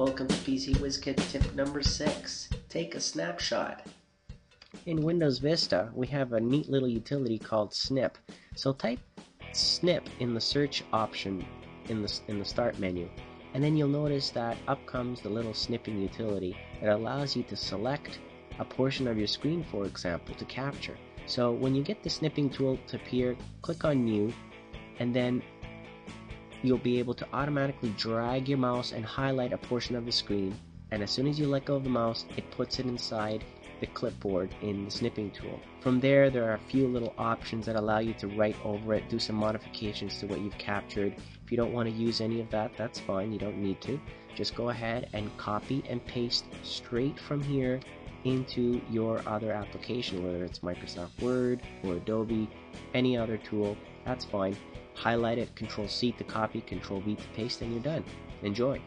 Welcome to PCWizKids tip number 6, take a snapshot. In Windows Vista, we have a neat little utility called Snip. So type Snip in the search option in the start menu, and then you'll notice that up comes the little snipping utility that allows you to select a portion of your screen, for example, to capture. So when you get the snipping tool to appear, click on New, and then you'll be able to automatically drag your mouse and highlight a portion of the screen, and as soon as you let go of the mouse, it puts it inside the clipboard in the snipping tool. From there are a few little options that allow you to write over it, do some modifications to what you've captured. If you don't want to use any of that, that's fine, you don't need to. Just go ahead and copy and paste straight from here into your other application, whether it's Microsoft Word or Adobe, any other tool, that's fine. Highlight it, Control-C to copy, Control-V to paste, and you're done. Enjoy!